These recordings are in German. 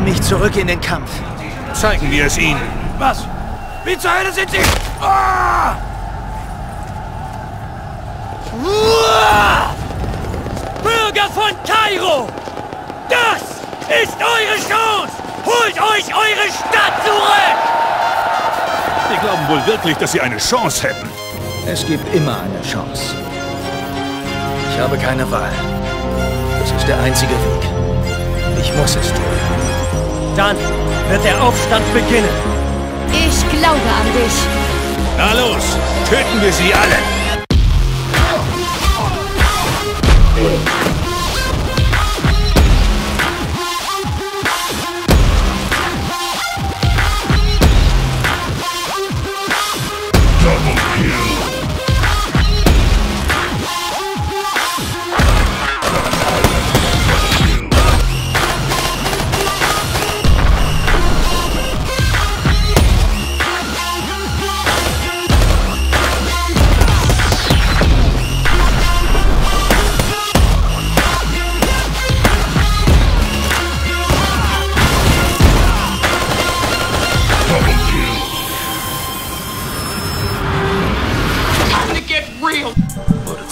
ziehen mich zurück in den Kampf. Zeigen wir es ihnen. Was? Wie zur Hölle sind sie? Ah! Bürger von Kairo! Das ist eure Chance! Holt euch eure Stadt zurück! Die glauben wohl wirklich, dass sie eine Chance hätten. Es gibt immer eine Chance. Ich habe keine Wahl. Das ist der einzige Weg. Ich muss es tun. Dann wird der Aufstand beginnen. Ich glaube an dich. Na los, töten wir sie alle!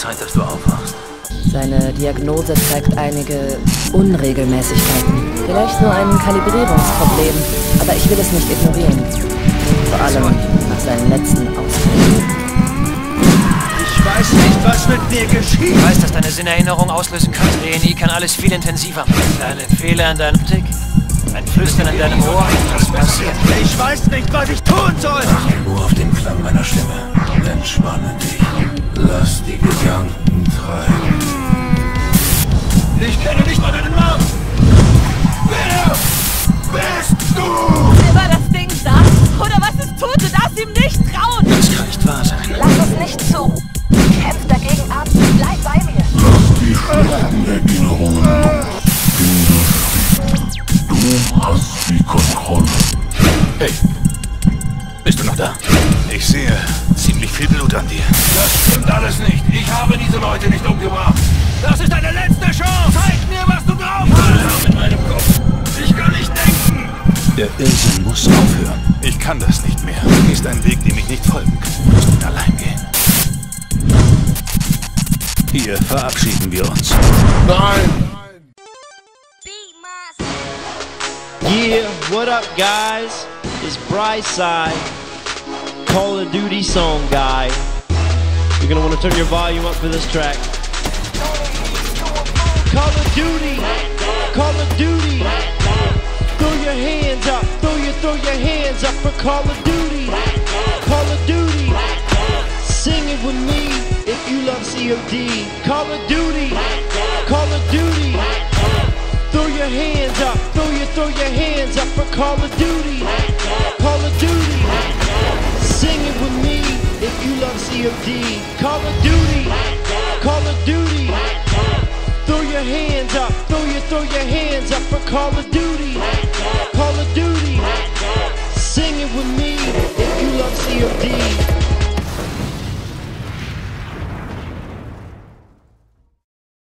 Zeit, dass du aufwachst. Seine Diagnose zeigt einige Unregelmäßigkeiten. Vielleicht nur ein Kalibrierungsproblem, aber ich will es nicht ignorieren. Vor allem nach seinem letzten Ausbruch. Ich weiß nicht, was mit mir geschieht. Ich weiß, dass deine Sinnerinnerung auslösen kann. DNI kann alles viel intensiver machen. Deine Fehler in deinem Blick, ein Flüstern in deinem Ohr. Was passiert? Ich weiß nicht, was ich tun soll. Ruhe auf den Klang meiner Stimme. Entspanne dich. Lass die Gedanken treiben. Ich kenne nicht mal deinen Namen! Wer bist du? Wer war das Ding da? Oder was es tut, du darfst ihm nicht trauen! Das kann nicht wahr sein. Lass es nicht zu. Kämpf dagegen ab. Bleib bei mir. Lass die schlechten Erinnerungen los. Du hast die Kontrolle. Hey! Bist du noch da? Ich sehe ziemlich viel Blut an dir. Das stimmt alles nicht. Ich habe diese Leute nicht umgebracht. Das ist deine letzte Chance. Zeig mir, was du drauf hast. Mit meinem Kopf. Ich kann nicht denken. Der Irrsinn muss aufhören. Ich kann das nicht mehr. Ist ein Weg, dem ich nicht folgen kann. Du musst nicht allein gehen. Hier verabschieden wir uns. Nein! Yeah, what up, guys? It's Brightside. Call of Duty song guy. You're gonna want to turn your volume up for this track. Call of Duty! Call of Duty! Throw your hands up! Throw your hands up for Call of Duty! Call of Duty! Sing it with me if you love COD. Call of Duty! Call of Duty! Throw your hands up! Throw your hands up for Call of Duty! Call of Duty! Sing it with me if you love COD. Call of Duty, Call of Duty. Throw your hands up, throw your hands up for Call of Duty, Call of Duty. Sing it with me if you love COD.